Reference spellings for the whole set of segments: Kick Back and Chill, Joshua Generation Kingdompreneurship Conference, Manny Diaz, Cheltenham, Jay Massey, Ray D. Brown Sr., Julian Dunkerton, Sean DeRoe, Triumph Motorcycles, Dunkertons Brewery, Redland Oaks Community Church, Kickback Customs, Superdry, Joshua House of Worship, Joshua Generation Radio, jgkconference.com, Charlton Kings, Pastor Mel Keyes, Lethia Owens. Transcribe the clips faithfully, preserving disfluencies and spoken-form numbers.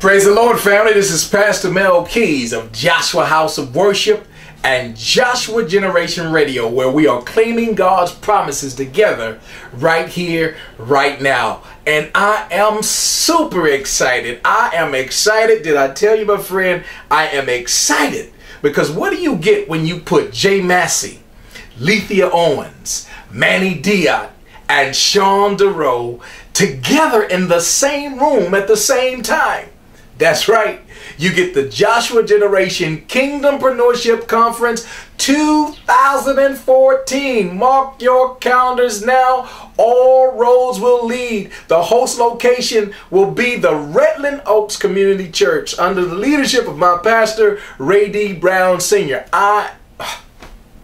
Praise the Lord, family. This is Pastor Mel Keyes of Joshua House of Worship and Joshua Generation Radio, where we are claiming God's promises together right here, right now. And I am super excited. I am excited. Did I tell you, my friend? I am excited because what do you get when you put Jay Massey, Lethia Owens, Manny Diaz, and Sean DeRoe together in the same room at the same time? That's right. You get the Joshua Generation Kingdompreneurship Conference two thousand fourteen. Mark your calendars now. All roads will lead. The host location will be the Redland Oaks Community Church under the leadership of my pastor, Ray D. Brown Senior I,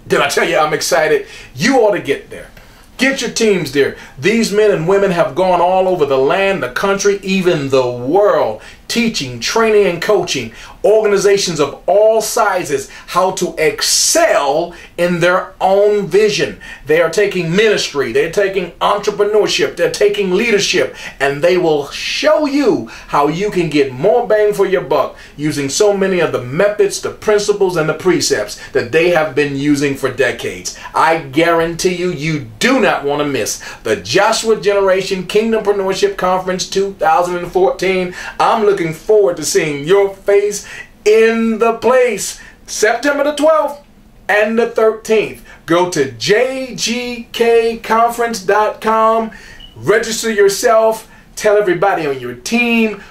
did I tell you I'm excited? You ought to get there. Get your teams there. These men and women have gone all over the land, the country, even the world, teaching, training, and coaching organizations of all sizes how to excel in their own vision. They are taking ministry, they're taking entrepreneurship, they're taking leadership, and they will show you how you can get more bang for your buck using so many of the methods, the principles, and the precepts that they have been using for decades. I guarantee you, you do not want to miss the Joshua Generation Kingdompreneurship Conference two thousand fourteen. I'm looking forward to seeing your face in the place September the twelfth and the thirteenth. Go to j g k conference dot com, register yourself, tell everybody on your team.